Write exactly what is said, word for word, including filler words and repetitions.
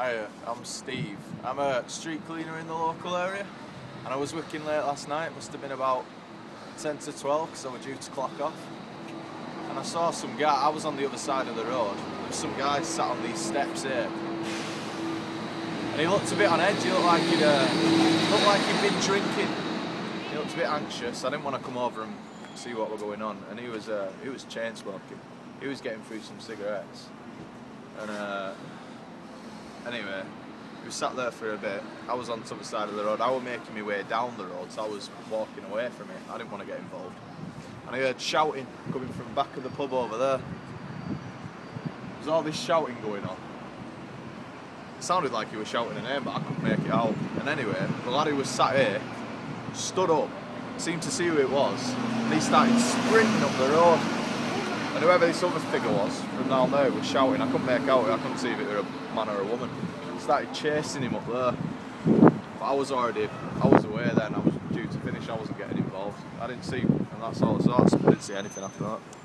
Hiya, I'm Steve. I'm a street cleaner in the local area, and I was working late last night. Must have been about ten to twelve because I was due to clock off. And I saw some guy, I was on the other side of the road, there was some guy sat on these steps here. And he looked a bit on edge, he looked like he'd, uh, looked like he'd been drinking. He looked a bit anxious. I didn't want to come over and see what was going on. And he was, uh, he was chain smoking. He was getting through some cigarettes. And uh, anyway, we sat there for a bit. I was on the other side of the road. I was making my way down the road, so I was walking away from it. I didn't want to get involved. And I heard shouting coming from the back of the pub over there. There's all this shouting going on. It sounded like he was shouting a name, but I couldn't make it out. And anyway, the lad who was sat here stood up, seemed to see who it was, and he started sprinting up the road. And whoever this other figure was from down there was shouting. I couldn't make out it, I couldn't see if it were a man or a woman. Started chasing him up there, but I was already, I was away then, I was due to finish, I wasn't getting involved. I didn't see, and that's all it was, I didn't see anything after that.